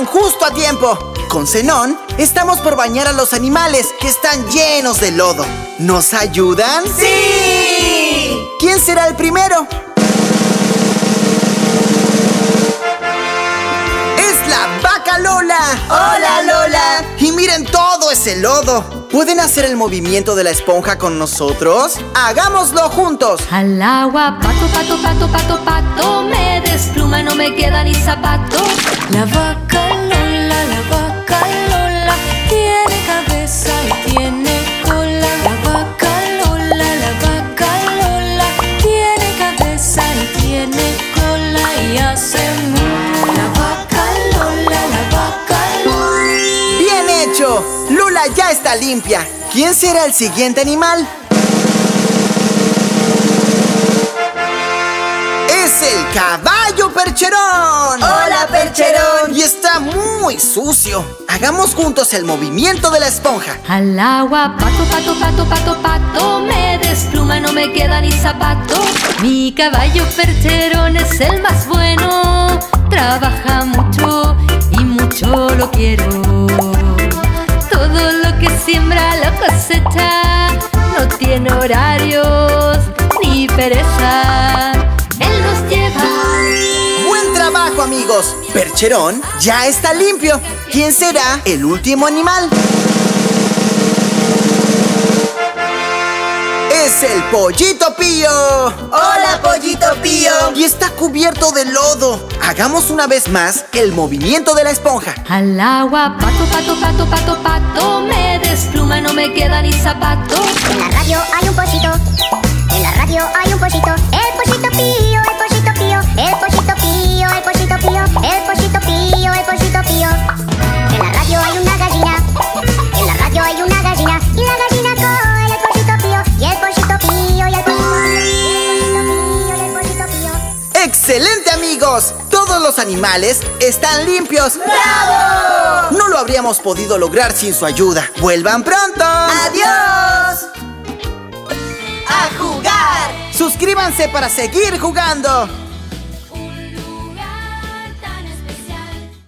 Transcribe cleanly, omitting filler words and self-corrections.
llegaron justo a tiempo. Con Zenón, estamos por bañar a los animales que están llenos de lodo. ¿Nos ayudan? ¡Sí! ¿Quién será el primero? ¡Es la vaca Lola! ¡Hola, Lola! Y miren todo ese lodo. ¿Pueden hacer el movimiento de la esponja con nosotros? ¡Hagámoslo juntos! Al agua, pato, pato, pato, pato, pato. Me despluma, no me queda ni zapato. La vaca Lola, tiene cabeza y tiene cola. La vaca Lola, tiene cabeza y tiene cola. Y hace mu. La vaca Lola. ¡Bien hecho! Lula ya está limpia. ¿Quién será el siguiente animal? ¡Es el caballo Percherón! ¡Hola, Percherón! Y está muy sucio. Hagamos juntos el movimiento de la esponja. Al agua, pato, pato, pato, pato, pato. Me despluma, no me queda ni zapato. Mi caballo Percherón es el más bueno. Trabaja mucho y mucho lo quiero. Todo lo que siembra lo cosecha, no tiene horarios ni pereza, él nos lleva. ¡Buen trabajo, amigos! Percherón ya está limpio. ¿Quién será el último animal? ¡Es el pollito Pío! ¡Hola, pollito Pío! Y está cubierto de lodo. Hagamos una vez más el movimiento de la esponja. Al agua, pato, pato, pato, pato, pato. Me despluma, no me queda ni zapato. En la radio hay un pollito. En la radio hay un pollito. El pollito Pío, el pollito Pío. El pollito Pío, el pollito Pío. El pollito Pío, el pollito Pío. En la radio hay una gallina. En la radio hay una gallina. Y la gallina con... ¡Excelente, amigos! Todos los animales están limpios. ¡Bravo! No lo habríamos podido lograr sin su ayuda. ¡Vuelvan pronto! ¡Adiós! ¡A jugar! Suscríbanse para seguir jugando.